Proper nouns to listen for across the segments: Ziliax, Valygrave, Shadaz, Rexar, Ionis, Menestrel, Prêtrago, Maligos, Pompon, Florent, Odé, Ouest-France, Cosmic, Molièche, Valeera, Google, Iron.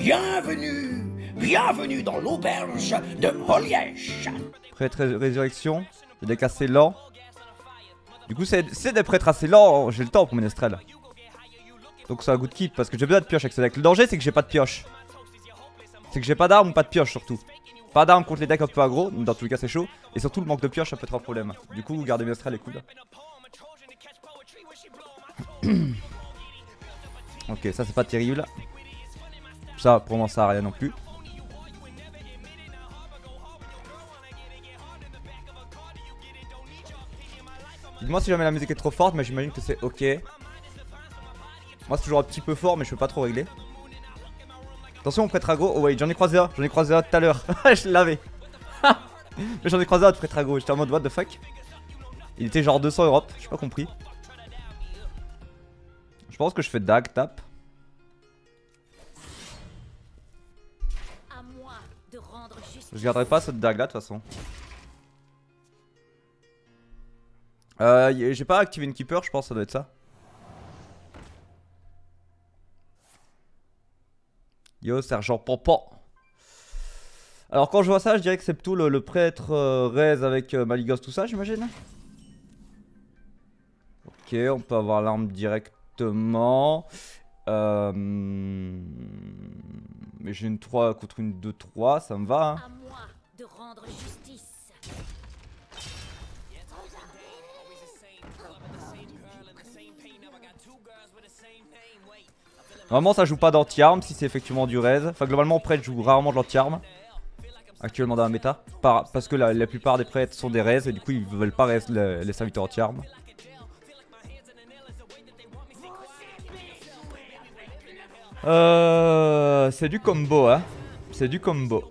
Bienvenue dans l'auberge de Molièche. Prêtre résurrection, des mecs assez lents. Du coup c'est des prêtres assez lents, j'ai le temps pour Menestrel. Donc c'est un good keep parce que j'ai besoin de pioche avec ce deck. Le danger c'est que j'ai pas de pioche. C'est que j'ai pas d'armes, pas de pioche surtout. Pas d'armes contre les decks un peu aggro, dans tous les cas c'est chaud. Et surtout le manque de pioche ça peut être un problème. Du coup garder Menestrel est cool. Ok, ça c'est pas terrible. Ça pour moi ça a rien non plus. Dites-moi si jamais la musique est trop forte, mais j'imagine que c'est ok. Moi c'est toujours un petit peu fort, mais je peux pas trop régler. Attention, mon Prêtrago. Oh ouais, j'en ai croisé un tout à l'heure. Je l'avais. Mais j'en ai croisé un de Prêtrago. J'étais en mode what the fuck. Il était genre 200 Europe, j'ai pas compris. Je pense que je fais dag, tap. Je garderai pas cette dag là de toute façon. J'ai pas activé une keeper, je pense, ça doit être ça. Yo, sergent Pompon. Alors, quand je vois ça, je dirais que c'est plutôt le prêtre raise avec Maligos, tout ça, j'imagine. Ok, on peut avoir l'arme directement. Mais j'ai une 3 contre une 2-3, ça me va. Hein. À moi de rendre justice. Normalement ça joue pas d'anti-arme si c'est effectivement du raise. Enfin globalement au prêtre joue rarement de l'anti-arme. Actuellement dans la méta. Parce que la plupart des prêtres sont des raises et du coup ils veulent pas raise les serviteurs anti-arme. C'est du combo hein. C'est du combo.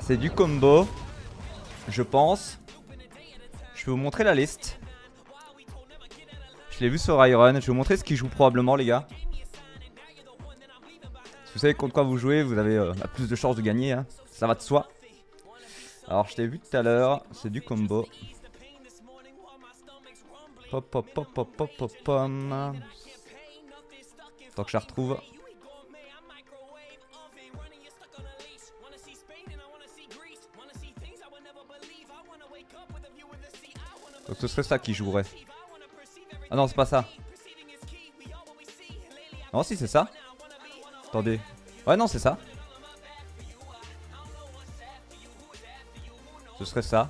C'est du combo. Je pense. Je vais vous montrer la liste. Je l'ai vu sur Iron, je vais vous montrer ce qu'il joue probablement les gars. Si vous savez contre quoi vous jouez, vous avez la plus de chances de gagner, hein. Ça va de soi. Alors je l'ai vu tout à l'heure, c'est du combo. Pop pop pop pop pop pop pom. Tant que je la retrouve. Donc ce serait ça qui jouerait. Ah non c'est pas ça. Non si c'est ça. Attendez. Ouais non c'est ça. Ce serait ça.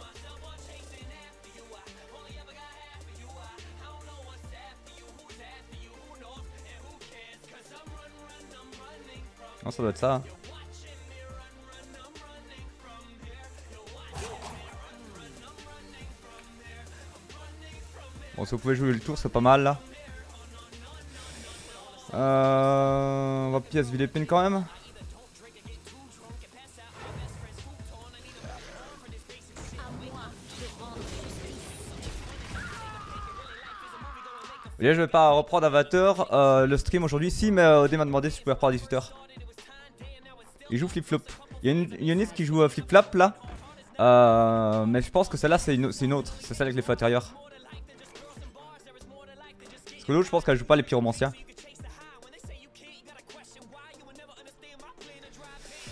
Non ça doit être ça hein. Bon, si vous pouvez jouer le tour, c'est pas mal là. On va pièce vilépine quand même. Et là, je vais pas reprendre Avatar. Le stream aujourd'hui, si, mais Odé m'a demandé si je pouvais reprendre à 18h. Il joue flip-flop. Il y a une Ionis qui joue flip-flap là. Mais je pense que celle-là, c'est une autre. C'est celle avec les feux intérieurs. L'autre je pense qu'elle joue pas les pyromanciens.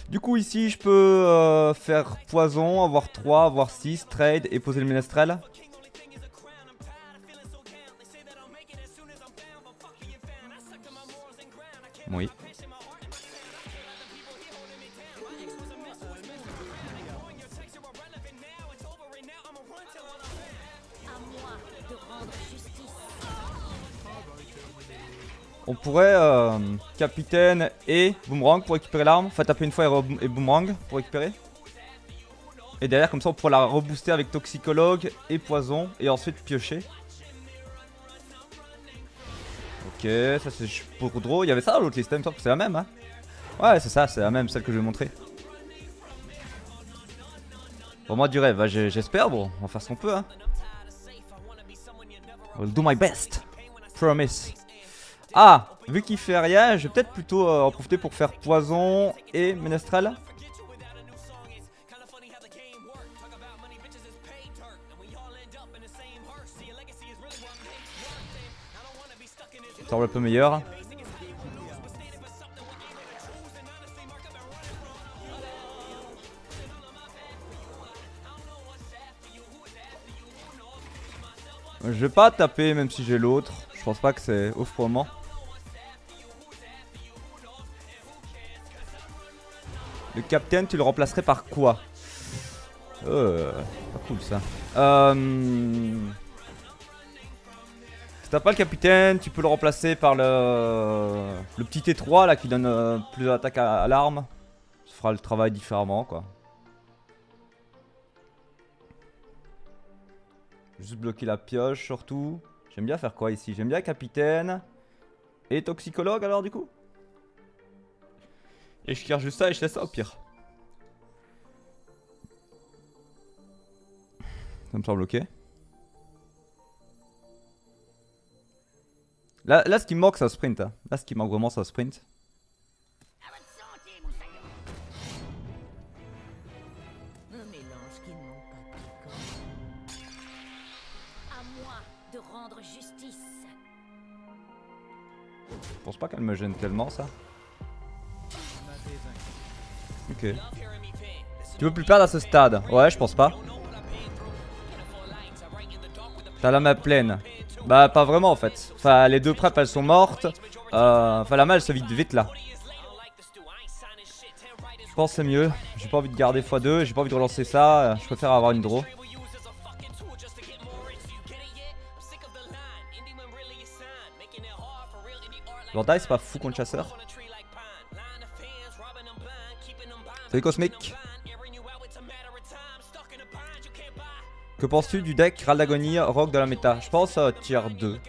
Du coup ici je peux faire poison, avoir 3, avoir 6, trade et poser le Menestrel. Oui. On pourrait capitaine et boomerang pour récupérer l'arme. Enfin taper une fois et boomerang pour récupérer. Et derrière comme ça on pourrait la rebooster avec toxicologue et poison. Et ensuite piocher. Ok ça c'est pour draw. Il y avait ça dans l'autre liste, c'est la même hein. Ouais c'est ça, c'est la même, celle que je vais montrer. Pour moi du rêve, j'espère bon, on va faire ce qu'on peut hein. I'll do my best, promise. Ah, vu qu'il fait rien, je vais peut-être plutôt en profiter pour faire poison et Menestrel. Ça semble un peu meilleur. Je vais pas taper même si j'ai l'autre. Je pense pas que c'est off pour le moment. Le capitaine, tu le remplacerais par quoi? Pas cool ça. Si t'as pas le capitaine, tu peux le remplacer par le petit T3 là qui donne plus d'attaque à l'arme. Ça fera le travail différemment quoi. Juste bloquer la pioche surtout. J'aime bien faire quoi ici? J'aime bien capitaine et toxicologue alors du coup. Et je clear juste ça et je laisse ça au pire. Ça me semble ok. Là ce qui me manque c'est un sprint. Hein. Là ce qui manque vraiment c'est un sprint. Je pense pas qu'elle me gêne tellement ça. Ok. Tu veux plus perdre à ce stade? Ouais, je pense pas. T'as la map pleine. Bah pas vraiment en fait. Enfin les deux preps elles sont mortes. Enfin la malle se vide vite là. Je pense c'est mieux. J'ai pas envie de garder x2. J'ai pas envie de relancer ça. Je préfère avoir une draw. L'ordai c'est pas fou contre chasseur. Salut Cosmic. Que penses-tu du deck Ral d'Agonie, Rogue de la méta? Je pense tier 2.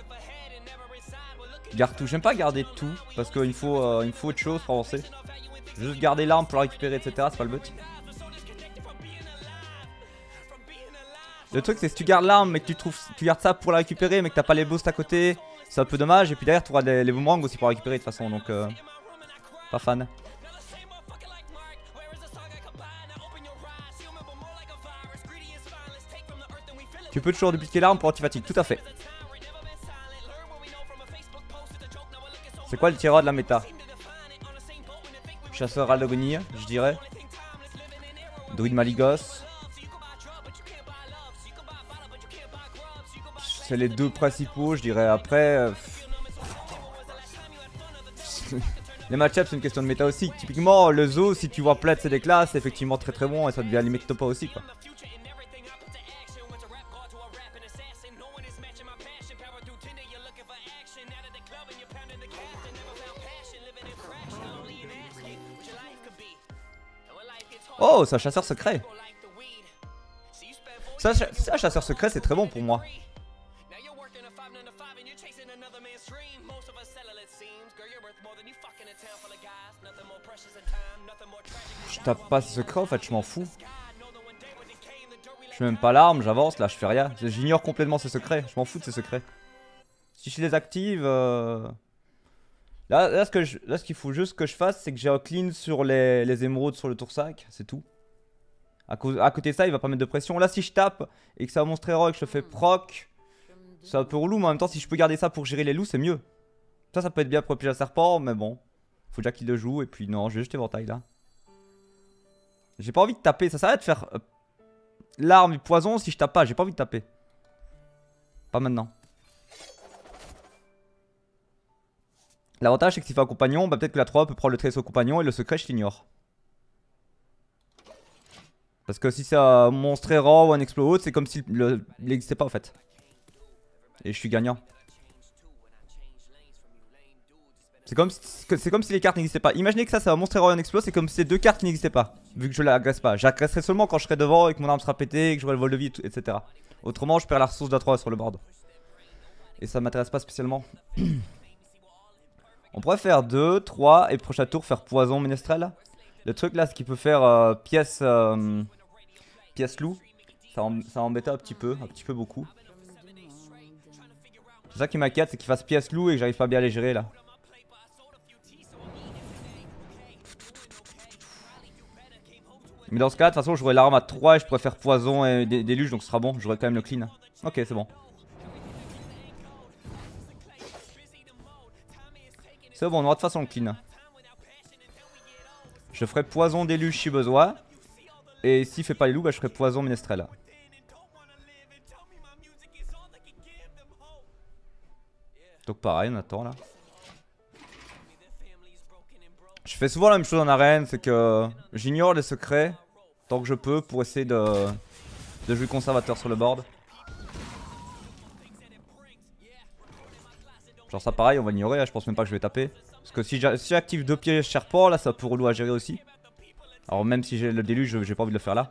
Garde tout. J'aime pas garder tout parce qu'il faut, autre chose pour avancer. Juste garder l'arme pour la récupérer, etc. C'est pas le but. Le truc, c'est si tu gardes l'arme mais que tu gardes ça pour la récupérer mais que t'as pas les boosts à côté, c'est un peu dommage. Et puis derrière, tu auras les boomerangs aussi pour la récupérer de toute façon. Donc, pas fan. Tu peux toujours dupliquer l'arme pour anti-fatigue, tout à fait. C'est quoi le tier 1 de la méta? Chasseur Ral d'Agonie, je dirais. Druid Maligos. C'est les deux principaux, je dirais. Après... les match-ups, c'est une question de méta aussi. Typiquement, le zoo, si tu vois plein de ces decks-là, c'est effectivement très bon et ça devient limite top aussi quoi. Oh, c'est un chasseur secret. C'est un chasseur secret, c'est très bon pour moi. Je tape pas secret en fait, je m'en fous. Je fais même pas l'arme, j'avance, là je fais rien. J'ignore complètement ce secret, je m'en fous de ces secrets. Si je les active... Là, ce qu'il faut juste que je fasse, c'est que j'ai un clean sur les émeraudes sur le tour 5, c'est tout. À côté de ça, il va pas mettre de pression. Là, si je tape et que c'est un monstre héroïque, je fais proc, c'est un peu relou, mais en même temps, si je peux garder ça pour gérer les loups, c'est mieux. Ça peut être bien pour le piège à serpent, mais bon, faut déjà qu'il le joue. Et puis, non, je vais juste éventail là. J'ai pas envie de taper, ça s'arrête de faire l'arme et poison si je tape pas, j'ai pas envie de taper. Pas maintenant. L'avantage c'est que s'il fait un compagnon, bah peut-être que la 3 peut prendre le tresseau compagnon et le secret je l'ignore. Parce que si c'est un monstre errant ou un explo haute, c'est comme s'il n'existait pas en fait. Et je suis gagnant. C'est comme si les cartes n'existaient pas. Imaginez que ça c'est un monstre errant et un explo, c'est comme si ces deux cartes n'existaient pas. Vu que je l'agresse pas. J'agresserai seulement quand je serai devant et que mon arme sera pétée, et que j'aurai le vol de vie, etc. Autrement je perds la ressource d'un 3 sur le board. Et ça m'intéresse pas spécialement. On pourrait faire 2, 3 et prochain tour faire poison Menestrel. Le truc là, c'est qu'il peut faire pièce loup. Ça embête un petit peu beaucoup. C'est ça qui m'inquiète, c'est qu'il fasse pièce loup et que j'arrive pas bien à les gérer là. Mais dans ce cas, de toute façon, j'aurai l'arme à 3 et je pourrais faire poison et déluge, donc ce sera bon. J'aurai quand même le clean. Ok, c'est bon. C'est bon, on aura de toute façon le clean. Je ferai poison déluge si besoin. Et s'il fait pas les loups, bah, je ferai poison Menestrel. Donc pareil, on attend là. Je fais souvent la même chose en arène, c'est que j'ignore les secrets tant que je peux pour essayer de jouer conservateur sur le board. Genre ça pareil, on va ignorer, je pense même pas que je vais taper. Parce que si j'active deux pièges Sherpa, là ça peut relou à gérer aussi. Alors même si j'ai le déluge, j'ai pas envie de le faire là.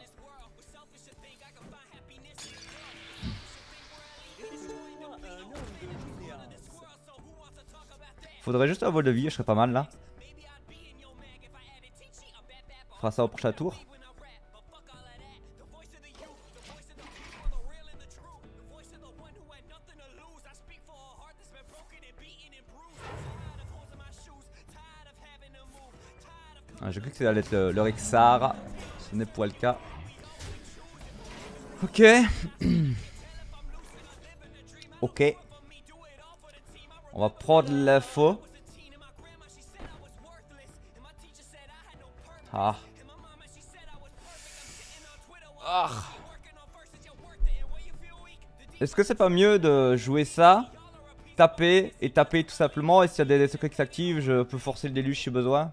Faudrait juste un vol de vie, je serais pas mal là. On fera ça au prochain tour. Ah, j'ai cru que ça allait être le Rexar. Ce n'est pas le cas. Ok. Ok. On va prendre l'info. Ah. Ah. Est-ce que c'est pas mieux de jouer ça, taper et taper tout simplement? Et s'il y a des secrets qui s'activent, je peux forcer le déluge si besoin?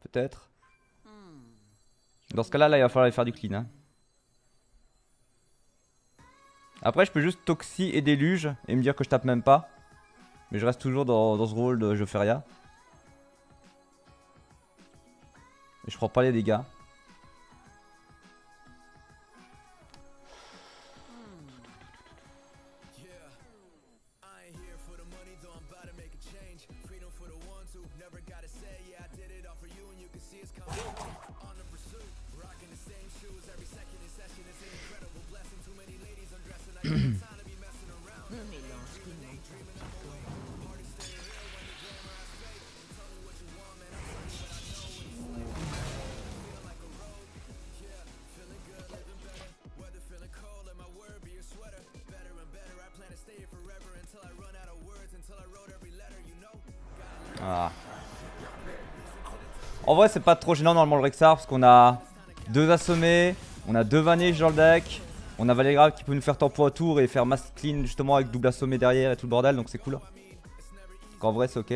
Peut-être. Dans ce cas-là, là, il va falloir aller faire du clean. Hein. Après, je peux juste Toxie et Déluge et me dire que je tape même pas. Mais je reste toujours dans ce rôle de je fais rien. Et je prends pas les dégâts. Ah. En vrai c'est pas trop gênant normalement le Rexar parce qu'on a deux assommés, on a deux vanish dans le deck, on a Valygrave qui peut nous faire tempo à tour et faire mass clean justement avec double assommé derrière et tout le bordel, donc c'est cool. Donc en vrai c'est ok.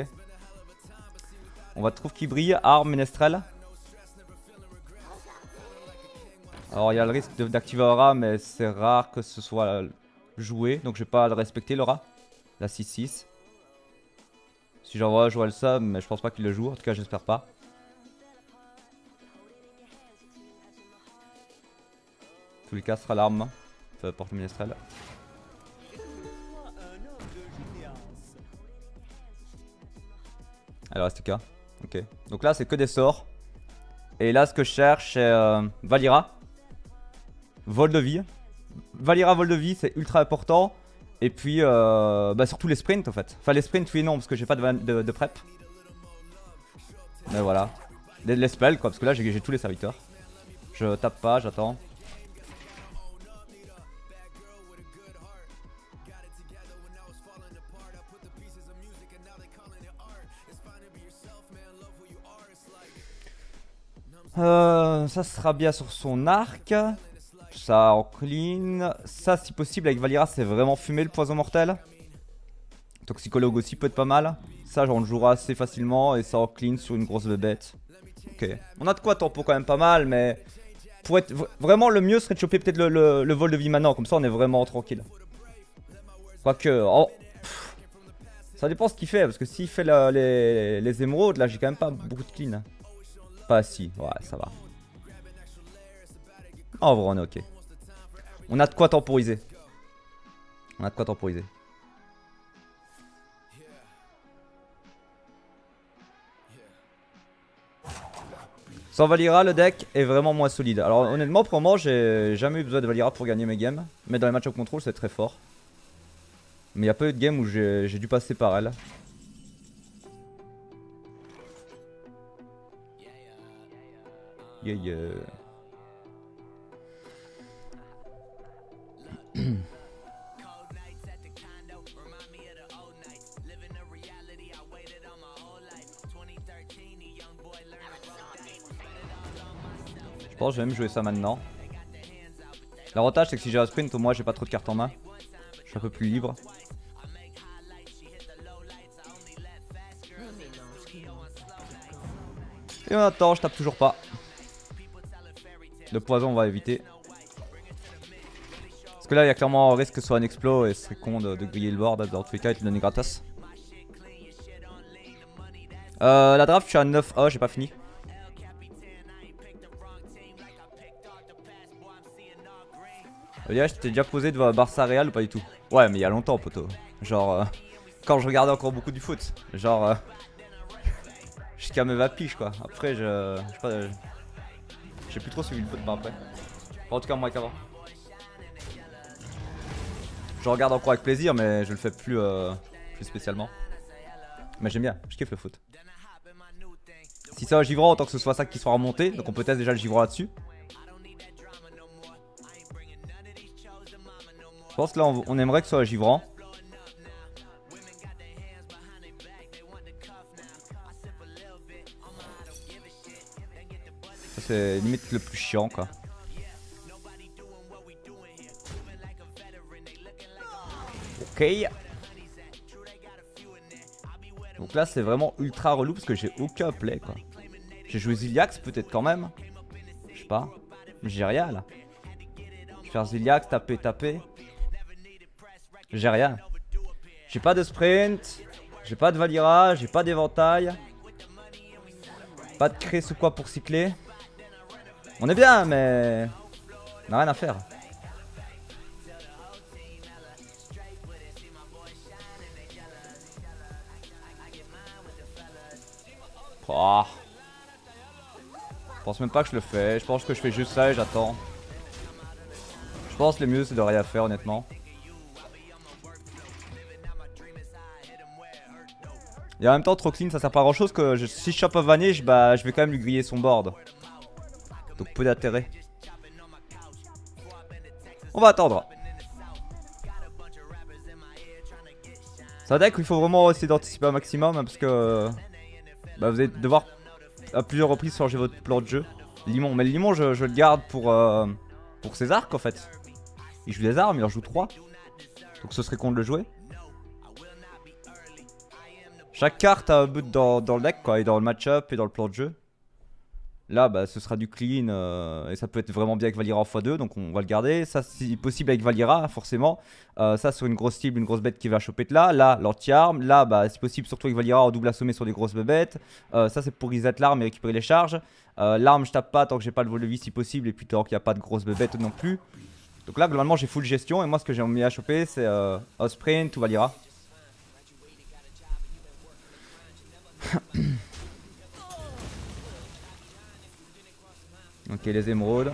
On va trouver qui brille, Arme, Menestrel. Alors il y a le risque d'activer Aura mais c'est rare que ce soit joué donc je vais pas le respecter l'aura. La 6-6. Si j'envoie jouer le sub, mais je pense pas qu'il le joue, en tout cas j'espère pas. En tous les cas ce sera l'arme, peu importe le Menestrel. Alors reste K, ok. Donc là c'est que des sorts. Et là ce que je cherche c'est Valeera. Vol de vie. Valeera vol de vie c'est ultra important. Et puis bah surtout les sprints en fait. Enfin les sprints oui non parce que j'ai pas de prep. Mais voilà. Les spells quoi parce que là j'ai tous les serviteurs. Je tape pas, j'attends. Ça sera bien sur son arc. Ça en clean. Ça si possible avec Valeera c'est vraiment fumé le poison mortel. Toxicologue aussi peut être pas mal. Ça on le jouera assez facilement et ça en clean sur une grosse bébête. Ok. On a de quoi tempo quand même pas mal mais pour être vraiment le mieux serait de choper peut-être le vol de vie maintenant. Comme ça on est vraiment tranquille. Quoique oh, ça dépend ce qu'il fait parce que s'il fait les émeraudes là j'ai quand même pas beaucoup de clean. Pas si ouais ça va. En vrai, on est ok. On a de quoi temporiser. On a de quoi temporiser. Sans Valeera, le deck est vraiment moins solide. Alors, honnêtement, pour moi, j'ai jamais eu besoin de Valeera pour gagner mes games. Mais dans les matchs au contrôle, c'est très fort. Mais il n'y a pas eu de game où j'ai dû passer par elle. Yeah, yeah. Je pense que je vais même jouer ça maintenant. L'avantage c'est que si j'ai un sprint au moins j'ai pas trop de cartes en main. Je suis un peu plus libre. Et on attend, je tape toujours pas. Le poison on va éviter. Parce que là il y a clairement un risque que ce soit un explo et ce serait con de griller le board. Dans tous les cas il te le donne gratos. La draft je suis à 9A, j'ai pas fini. Je t'ai déjà posé devant Barça Real ou pas du tout? Ouais mais il y a longtemps poteau. Genre quand je regardais encore beaucoup du foot. Genre jusqu'à mes vapiches quoi. Après je sais pas. J'ai plus trop suivi le foot par après. Enfin, en tout cas moins qu'avant. Je regarde encore avec plaisir mais je le fais plus, plus spécialement. Mais j'aime bien, je kiffe le foot. Si c'est un givrant, autant que ce soit ça qui soit remonté. Donc on peut tester déjà le givrant là-dessus. Je pense que là on aimerait que ce soit un givrant. C'est limite le plus chiant quoi. Ok. Donc là c'est vraiment ultra relou parce que j'ai aucun play quoi. J'ai joué Ziliax peut-être quand même. Je sais pas. J'ai rien là. Je vais faire Ziliax, taper. J'ai rien. J'ai pas de sprint. J'ai pas de Valeera. J'ai pas d'éventail. Pas de cresse ou quoi pour cycler. On est bien mais on a rien à faire. Oh. Je pense même pas que je le fais, je pense que je fais juste ça et j'attends. Je pense que le mieux c'est de rien faire honnêtement. Et en même temps trop clean ça sert pas à grand chose que si je chope un Vanish bah je vais quand même lui griller son board. Donc peu d'intérêt. On va attendre. C'est un deck où il faut vraiment essayer d'anticiper un maximum hein, parce que bah, vous allez devoir à plusieurs reprises changer votre plan de jeu. Limon, mais le limon je le garde pour ses arcs en fait. Il joue des armes, il en joue 3. Donc ce serait con de le jouer. Chaque carte a un but dans le deck quoi, et dans le match-up et dans le plan de jeu. Là bah ce sera du clean et ça peut être vraiment bien avec Valyra en x2 donc on va le garder. Ça si possible avec Valyra forcément. Ça sur une grosse cible, une grosse bête qui va choper de là. Là l'anti-arme, là bah si possible surtout avec Valyra en double assommé sur des grosses bébêtes. Ça c'est pour reset l'arme et récupérer les charges. L'arme je tape pas tant que j'ai pas le vol de vie si possible et puis tant qu'il n'y a pas de grosses bébêtes non plus. Donc là globalement j'ai full gestion et moi ce que j'ai mis à choper c'est un sprint ou Valyra. Ok, les émeraudes.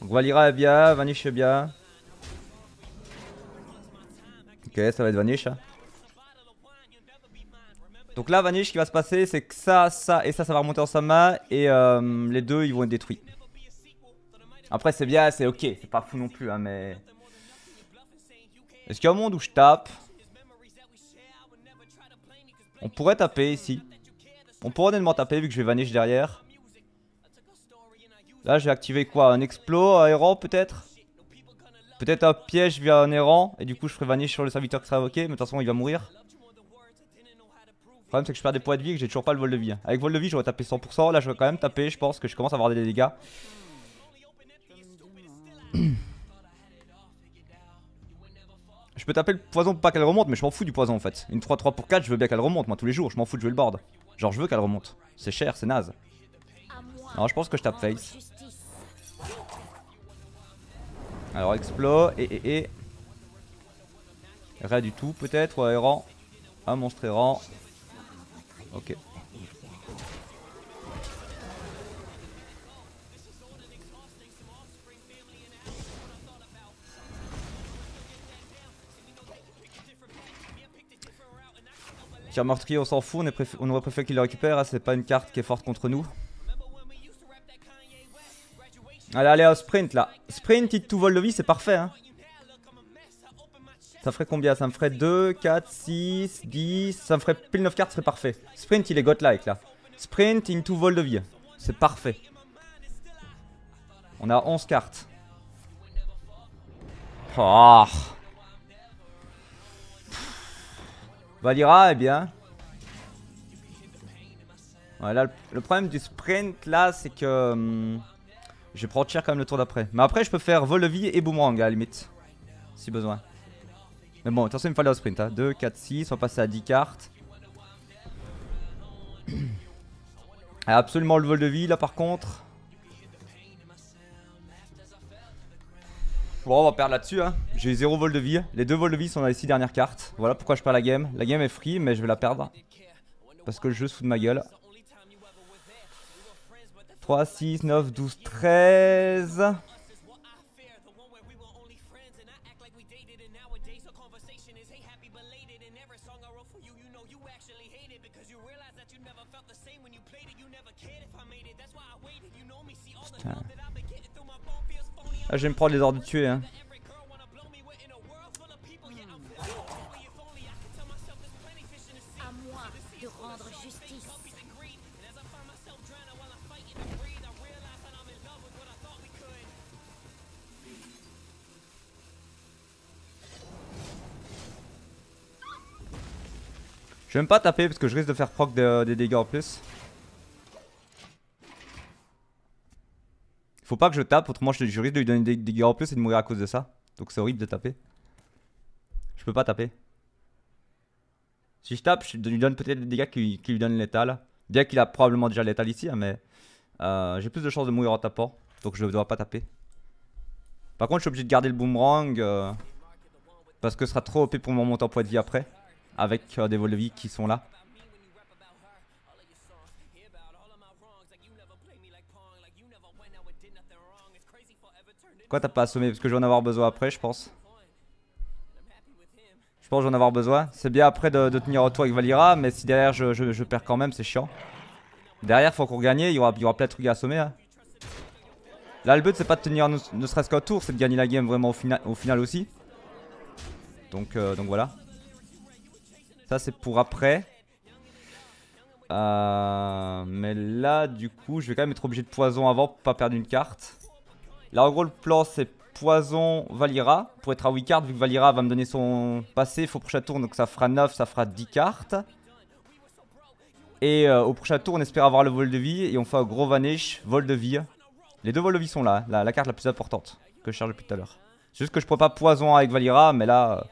Donc Valyra est bien, Vanish est bien. Ok, ça va être Vanish. Donc là, Vanish, ce qui va se passer, c'est que ça va remonter en sa main. Et les deux, ils vont être détruits. Après, c'est bien, c'est ok. C'est pas fou non plus, hein, mais... Est-ce qu'il y a un monde où je tape? On pourrait taper ici. On pourrait honnêtement taper, vu que je vais Vanish derrière. Là j'ai activé quoi? Un explo, un errant peut-être? Peut-être un piège via un errant et du coup je ferai Vanish sur le serviteur qui sera invoqué, mais de toute façon il va mourir. Le problème c'est que je perds des points de vie et que j'ai toujours pas le vol de vie. Avec vol de vie j'aurais tapé 100%, là je vais quand même taper, je pense que je commence à avoir des dégâts. Je peux taper le poison pour pas qu'elle remonte mais je m'en fous du poison en fait. Une 3-3 pour 4 je veux bien qu'elle remonte moi tous les jours, je m'en fous de jouer le board. Genre je veux qu'elle remonte, c'est cher, c'est naze. Non, je pense que je tape face. Alors, explo et. Rien du tout, peut-être. Ou un errant. Un monstre errant. Ok. Tir meurtrier, on s'en fout. On aurait préféré qu'il le récupère. C'est pas une carte qui est forte contre nous. Allez, au sprint là. Sprint, il tout vole de vie, c'est parfait. Hein. Ça ferait combien? Ça me ferait 2, 4, 6, 10. Ça me ferait pile 9 cartes, ce serait parfait. Sprint, il est godlike là. Sprint, il tout vole de vie. C'est parfait. On a 11 cartes. Oh. Valyra, eh bien. Ouais, là, le problème du sprint, là, c'est que je vais prendre cher quand même le tour d'après. Mais après, je peux faire vol de vie et boomerang, à la limite, si besoin. Mais bon, attention, il me fallait un sprint. Hein. 2, 4, 6, on va passer à 10 cartes. Absolument le vol de vie, là, par contre. Bon, on va perdre là-dessus, hein. J'ai 0 vol de vie. Les 2 vols de vie sont dans les 6 dernières cartes. Voilà pourquoi je perds la game. La game est free, mais je vais la perdre. Parce que le jeu se fout de ma gueule. 3, 6, 9, 12, 13. Putain. Ah, je vais me prendre les ordres de tuer, hein. Je vais même pas taper parce que je risque de faire proc des dégâts en plus. Faut pas que je tape, autrement je risque de lui donner des dégâts en plus et de mourir à cause de ça. Donc c'est horrible de taper. Je peux pas taper. Si je tape, je lui donne peut-être des dégâts qui lui donnent létal. Bien qu'il a probablement déjà létal ici, hein, mais j'ai plus de chances de mourir en tapant. Donc je dois pas taper. Par contre je suis obligé de garder le boomerang parce que ce sera trop OP pour mon montant poids de vie après. Avec des vols de vie qui sont là. Quoi, t'as pas assommé? Parce que je vais en avoir besoin après, je pense. Je pense que je vais en avoir besoin. C'est bien après de tenir au toit avec Valeera, mais si derrière je perds quand même, c'est chiant. Derrière, faut qu'on gagne, il y aura plein de trucs à assommer. Hein. Là, le but, c'est pas de tenir ne serait-ce qu'un tour, c'est de gagner la game vraiment au final aussi. Donc voilà. Ça c'est pour après. Mais là du coup je vais quand même être obligé de poison avant pour pas perdre une carte. Là en gros le plan c'est poison Valeera pour être à 8 cartes vu que Valeera va me donner son passif au prochain tour. Donc ça fera 9, ça fera 10 cartes. Et au prochain tour on espère avoir le vol de vie et on fait un gros vanish, vol de vie. Les deux vols de vie sont là, la carte la plus importante que je charge depuis tout à l'heure. C'est juste que je pourrais pas poison avec Valeera mais là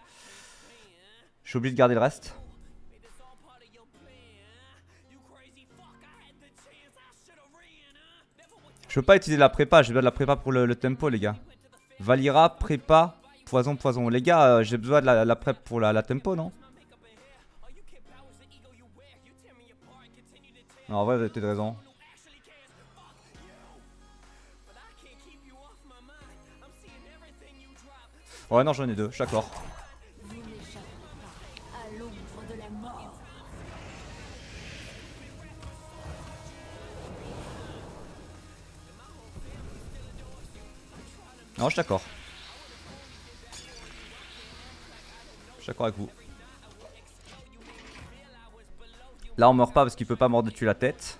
je suis obligé de garder le reste. Je peux pas utiliser la prépa, j'ai besoin de la prépa pour le tempo les gars. Valeera, prépa, poison, poison. Les gars, j'ai besoin de la prépa pour la tempo, non? Non, en vrai, vous avez peut-être raison. Ouais, non, j'en ai deux, je suis d'accord. Non, je suis d'accord. Je suis d'accord avec vous. Là, on meurt pas parce qu'il peut pas mordre dessus la tête.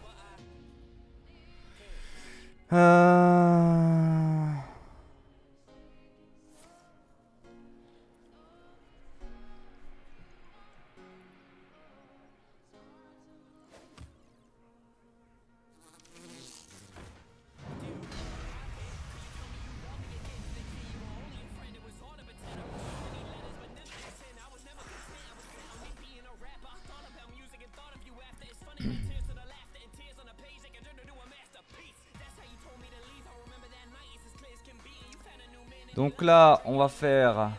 Donc là, on va faire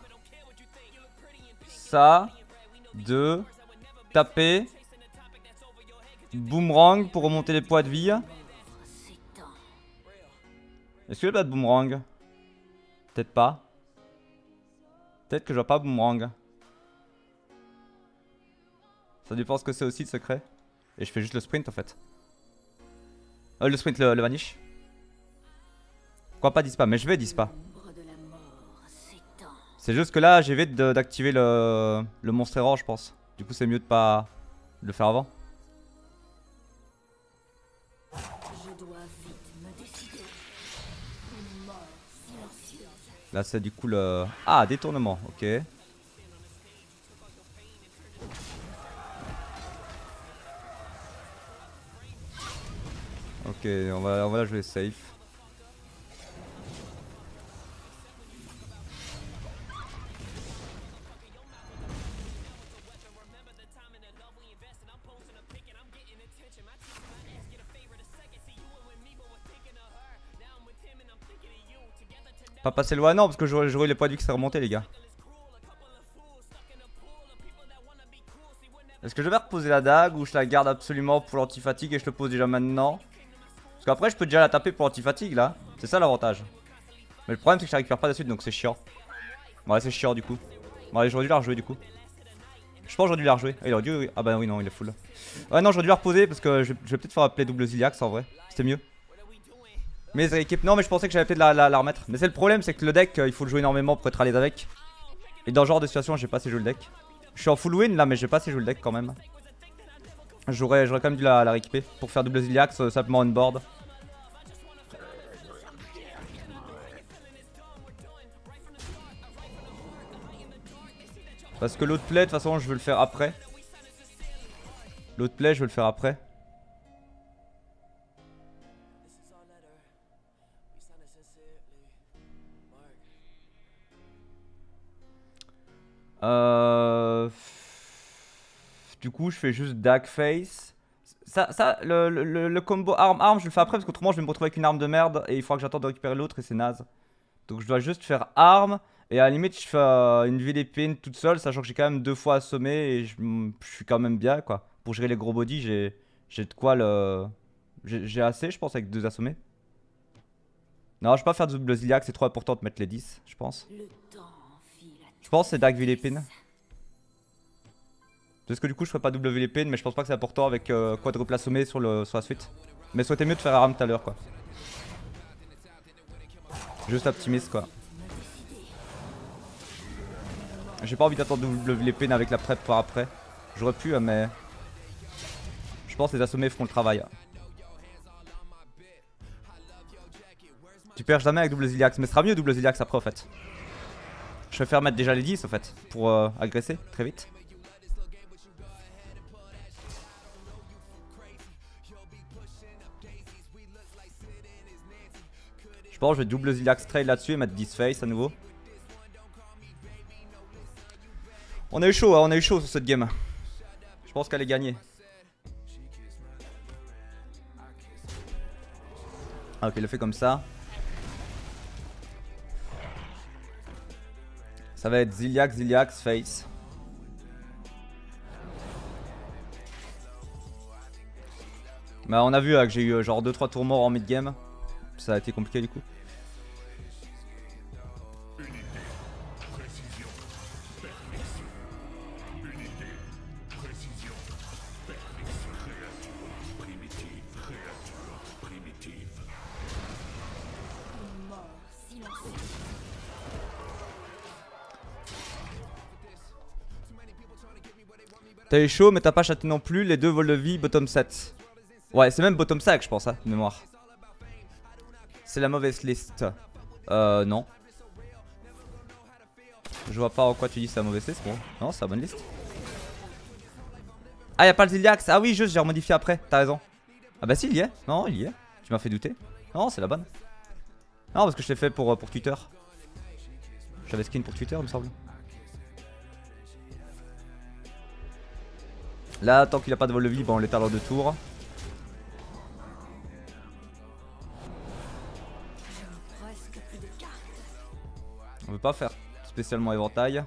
ça, 2, taper, boomerang pour remonter les poids de vie. Est-ce que j'ai pas de boomerang? Peut-être pas. Peut-être que je vois pas boomerang. Ça dépend ce que c'est aussi le secret. Et je fais juste le sprint en fait. Le sprint, le vanish. Pourquoi pas dispa? Mais je vais dispa. C'est juste que là j'évite d'activer le monstre errant je pense. Du coup c'est mieux de pas le faire avant. Là c'est du coup le... Ah détournement, ok. Ok, on va la jouer safe. Pas passer loin, non, parce que j'aurais les points de vie qui seraient remontés, les gars. Est-ce que je vais reposer la dague ou je la garde absolument pour l'anti-fatigue et je le pose déjà maintenant? Parce qu'après je peux déjà la taper pour l'anti-fatigue là. C'est ça l'avantage. Mais le problème c'est que je la récupère pas de suite, donc c'est chiant. Ouais, c'est chiant du coup. Ouais, j'aurais dû la rejouer du coup. Je pense que j'aurais dû la rejouer. Ah, il aurait dû... ah bah oui non, il est full. Ouais non, j'aurais dû la reposer parce que je vais peut-être faire appeler double Ziliax en vrai. C'était mieux. Mais équipe... non mais je pensais que j'avais peut-être la remettre. Mais c'est le problème, c'est que le deck il faut le jouer énormément pour être à l'aise avec. Et dans ce genre de situation j'ai pas assez joué le deck. Je suis en full win là, mais j'ai pas assez joué le deck quand même. J'aurais quand même dû la rééquiper pour faire double Ziliax simplement on board. Parce que l'autre play de toute façon je veux le faire après. L'autre play je veux le faire après. Du coup je fais juste Dag Face. Le combo arme je le fais après parce qu'autrement je vais me retrouver avec une arme de merde et il faudra que j'attende de récupérer l'autre et c'est naze. Donc je dois juste faire arme et à la limite je fais une VDP toute seule, sachant que j'ai quand même deux fois assommé et je suis quand même bien quoi. Pour gérer les gros body j'ai de quoi le... j'ai assez je pense avec deux assommés. Non je vais pas faire double Ziliax, c'est trop important de mettre les 10 je pense. Je pense que c'est Dag Vilépine. Parce que du coup je ferai pas double Vilépine, mais je pense pas que c'est important avec quadruple assommé sur la suite. Mais c'était mieux de faire arme tout à l'heure quoi. Juste optimiste quoi. J'ai pas envie d'attendre double Vilépine avec la prep par après. J'aurais pu mais... je pense que les assommés feront le travail. Tu perds jamais avec double Ziliax, mais ce sera mieux double Ziliax après en fait. Je préfère mettre déjà les 10 en fait pour agresser très vite. Je pense que je vais double Ziliax trail là-dessus et mettre 10 face à nouveau. On a eu chaud, hein, on a eu chaud sur cette game. Je pense qu'elle est gagnée. Ah, ok, il le fait comme ça. Ça va être Ziliax, Ziliax, face. Bah on a vu que j'ai eu genre 2-3 tours morts en mid-game. Ça a été compliqué du coup. T'as eu chaud mais t'as pas chaté non plus, les deux vols de vie bottom 7. Ouais c'est même bottom 5 je pense hein, de mémoire. C'est la mauvaise liste. Non. Je vois pas en quoi tu dis c'est la mauvaise liste bon. Non c'est la bonne liste. Ah y'a pas le Ziliax, ah oui juste j'ai remodifié après, t'as raison. Ah bah si il y est, non il y est, tu m'as fait douter. Non c'est la bonne. Non parce que je l'ai fait pour Twitter. J'avais skin pour Twitter il me semble. Là, tant qu'il a pas de vol de vie, bon, on l'étale en deux tours. On veut pas faire spécialement éventail.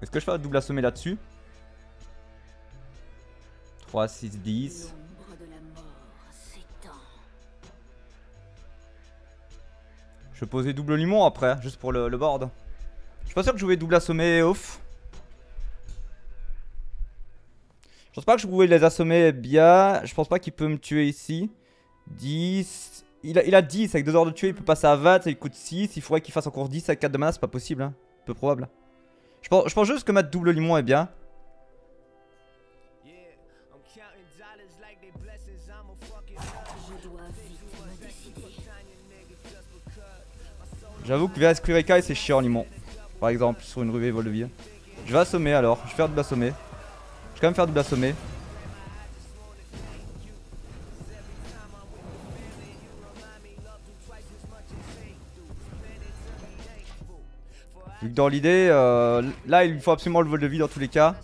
Est-ce que je fais un double assommé là-dessus? 3, 6, 10. Je vais poser double limon après, juste pour le board. Je suis pas sûr que je voulais double assommer off. Je pense pas que je pouvais les assommer bien. Je pense pas qu'il peut me tuer ici. 10. Il a 10, avec 2 heures de tuer, il peut passer à 20, ça lui coûte 6. Il faudrait qu'il fasse encore 10 avec 4 de mana, c'est pas possible. Hein. Peu probable. Je pense juste que mettre double limon est bien. J'avoue que VS Kurikai c'est chiant Limon. Par exemple sur une rubée vol de vie. Je vais assommer alors, je vais faire du blassommer. Je vais quand même faire du blassommer. Vu que dans l'idée, là il lui faut absolument le vol de vie dans tous les cas.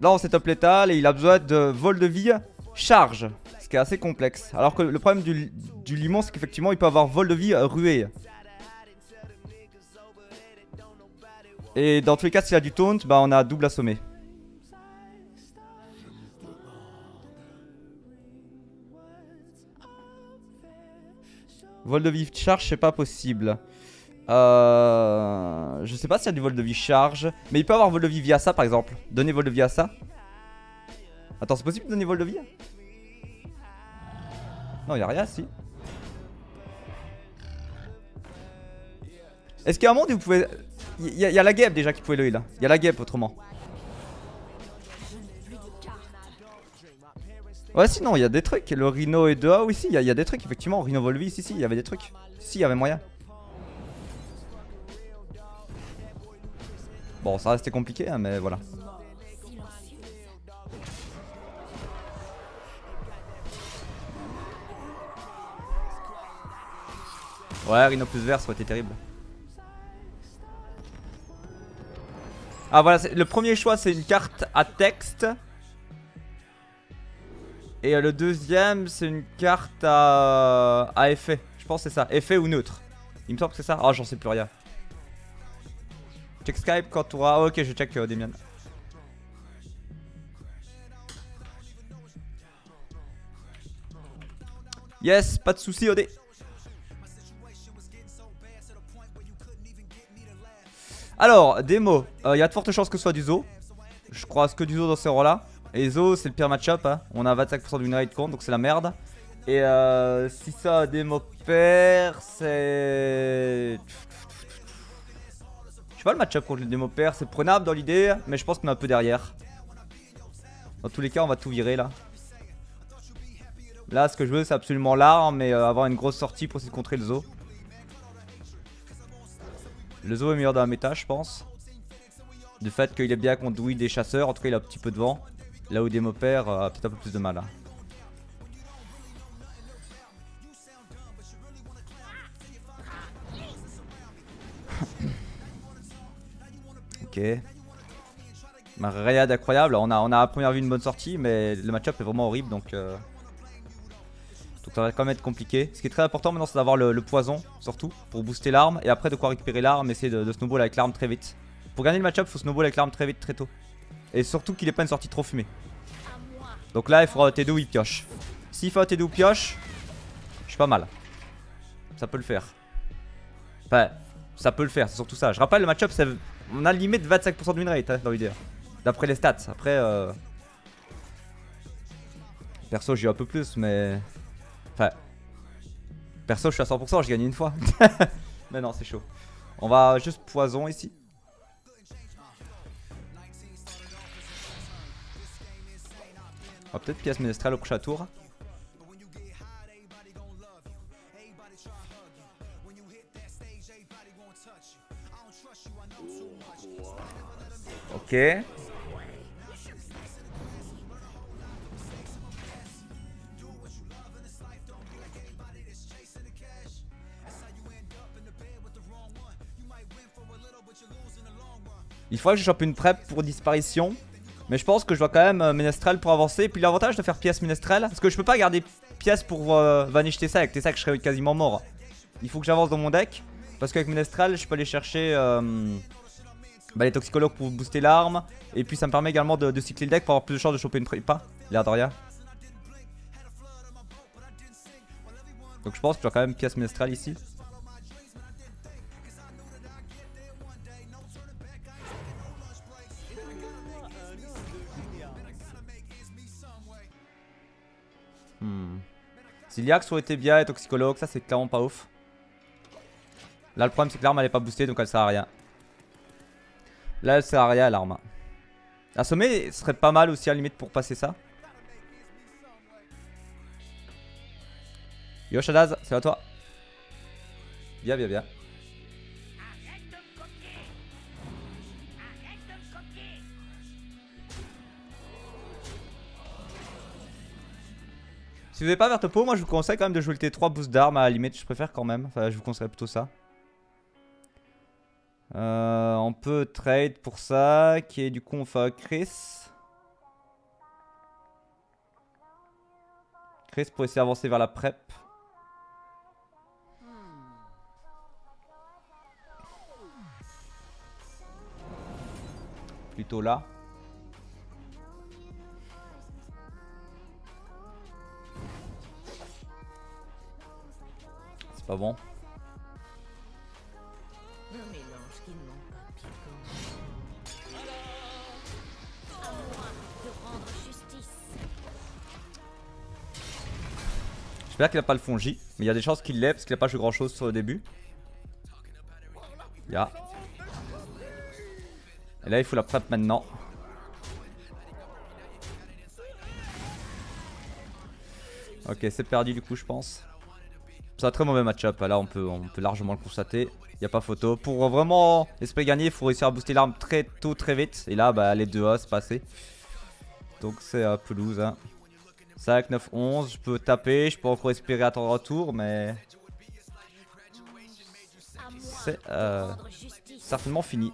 Là on setup létal et il a besoin de vol de vie charge. Ce qui est assez complexe. Alors que le problème du Limon c'est qu'effectivement il peut avoir vol de vie ruée. Et dans tous les cas s'il a du taunt, bah on a double assommé. Vol de vie charge c'est pas possible. Je sais pas s'il y a du vol de vie charge. Mais il peut avoir vol de vie via ça par exemple. Donner vol de vie à ça. Attends, c'est possible de donner vol de vie? Non, y'a rien, si. Est-ce qu'il y a un monde où vous pouvez... Y'a la guêpe déjà qui pouvait le heal. Y'a la guêpe autrement. Ouais, si, non, y'a des trucs. Le rhino est dehors. Oui, si, y'a des trucs, effectivement. Rhino vol vie, si, si, y'avait des trucs. Si, y'avait moyen. Bon, ça restait compliqué, hein, mais voilà. Ouais, Rhino plus vert, ça aurait été terrible. Ah voilà, le premier choix c'est une carte à texte. Et le deuxième c'est une carte à effet. Je pense que c'est ça, effet ou neutre. Il me semble que c'est ça. Ah, j'en sais plus rien. Check Skype quand tu auras... Oh, ok, je check Demian. Yes, pas de soucis Odé. Alors, démo, il y a de fortes chances que ce soit du Zo. Je croise que du Zo dans ces rangs-là. Et Zo, c'est le pire match-up. Hein. On a 25% d'une rate contre, donc c'est la merde. Et si ça, démo perd, c'est... Je sais pas, le match-up contre le démo perd, c'est prenable dans l'idée, mais je pense qu'on est un peu derrière. Dans tous les cas, on va tout virer, là. Là, ce que je veux, c'est absolument l'arme et avoir une grosse sortie pour essayer de contrer le Zo. Le Zo est meilleur dans la méta, je pense. Du fait qu'il est bien contre Douille des chasseurs, en tout cas il a un petit peu de vent. Là où Demo perd a peut-être un peu plus de mal. Hein. Ok. Ma raid incroyable, on a à première vue une bonne sortie, mais le match-up est vraiment horrible donc ça va quand même être compliqué. Ce qui est très important maintenant c'est d'avoir le poison surtout pour booster l'arme et après de quoi récupérer l'arme, essayer de snowball avec l'arme très vite. Pour gagner le match-up faut snowball avec l'arme très vite, très tôt. Et surtout qu'il ait pas une sortie trop fumée. Donc là il faudra T2 ou il pioche. S'il faut T2 ou pioche, je suis pas mal. Ça peut le faire. Enfin ça peut le faire, c'est surtout ça. Je rappelle le match-up on a limite 25% de winrate hein, dans l'idée. D'après les stats, après perso j'ai eu un peu plus mais... Enfin, perso je suis à 100%, j'ai gagné une fois. Mais non c'est chaud. On va juste poison ici. On va peut-être pièce Menestrel au prochain tour. Ok. Il faudrait que je chope une prep pour disparition. Mais je pense que je vois quand même Menestrel pour avancer. Et puis l'avantage de faire pièce Menestrel, parce que je peux pas garder pièce pour vanish Tessa. Avec Tessa que je serais quasiment mort. Il faut que j'avance dans mon deck. Parce qu'avec Menestrel je peux aller chercher les toxicologues pour booster l'arme. Et puis ça me permet également de cycler le deck pour avoir plus de chances de choper une prep. Pas l'air de rien. Donc je pense que je vois quand même pièce Menestrel ici. Ziliax aurait été bien et toxicologue, ça c'est clairement pas ouf. Là le problème c'est que l'arme elle est pas boostée donc elle sert à rien. Là elle sert à rien l'arme. Assommer serait pas mal aussi à la limite pour passer ça. Yo Shadaz, c'est à toi. Bien, bien, bien. Si vous n'avez pas vers topo, moi je vous conseille quand même de jouer le T3 boost d'armes à la limite, je préfère quand même, enfin, je vous conseille plutôt ça. On peut trade pour ça, qui est du coup on fait Chris pour essayer d'avancer vers la prep. Plutôt là. Pas bon. J'espère qu'il n'a pas le fongi, mais il y a des chances qu'il l'ait parce qu'il n'a pas joué grand chose sur le début. Yeah. Et là il faut la prep maintenant. Ok, c'est perdu du coup je pense. C'est un très mauvais match-up, là on peut largement le constater, il n'y a pas photo. Pour vraiment espérer gagner, il faut réussir à booster l'arme très tôt, très vite. Et là, bah, les 2A, c'est passé. Donc c'est un peu loose. Hein. 5, 9, 11, je peux taper, je peux encore espérer attendre un tour, mais... C'est certainement fini.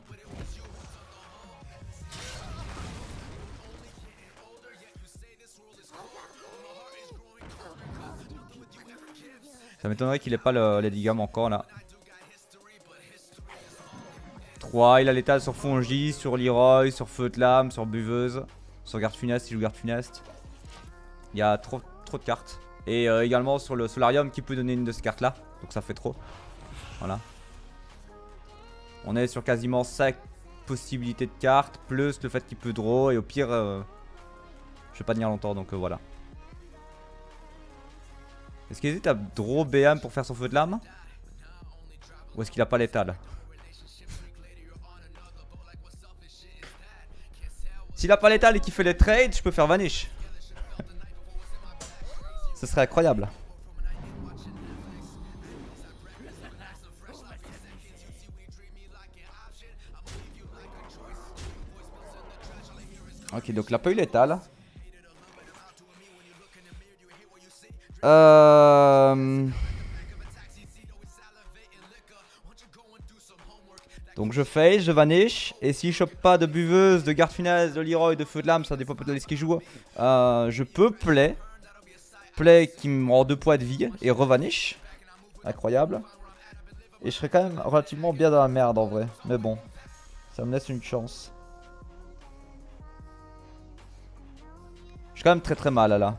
Ça m'étonnerait qu'il ait pas les ligam encore là. 3, il a l'état sur Fongi, sur Leroy, sur Feu de Lame, sur Buveuse, sur Garde Funeste, il joue Garde Funeste. Il y a trop de cartes. Et également sur le Solarium qui peut donner une de ces cartes là. Donc ça fait trop. Voilà. On est sur quasiment 5 possibilités de cartes, plus le fait qu'il peut draw. Et au pire, je vais pas tenir longtemps donc voilà. Est-ce qu'il hésite à draw BM pour faire son feu de lame? Ou est-ce qu'il a pas l'étal? S'il a pas l'étal et qu'il fait les trades, je peux faire vanish. Ce serait incroyable. Ok, donc il a pas eu l'étal. Donc je face, je vanish. Et si je chope pas de buveuse, de garde finesse, de Leroy, de feu de lame, ça dépend peut-être de ce qu'il joue. Je peux play. Play qui me rend 2 points de vie et revanish. Incroyable. Et je serais quand même relativement bien dans la merde en vrai. Mais bon, ça me laisse une chance. Je suis quand même très très mal là.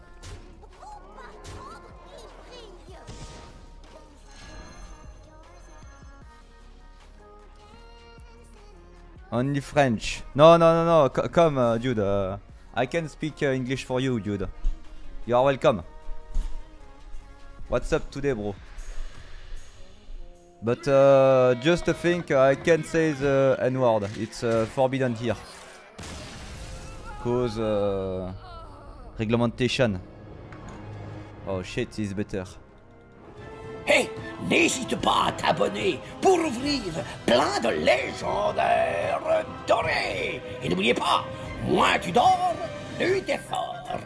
Only French. Non, non, non, non. Come, dude. I can speak English for you, dude. You are welcome. What's up today, bro? But just think I can't say the N-word. It's forbidden here. Cause réglementation. Oh shit, it's better. Hey, n'hésite pas à t'abonner pour ouvrir plein de légendaires dorées. Et n'oubliez pas, moins tu dors, plus t'es fort.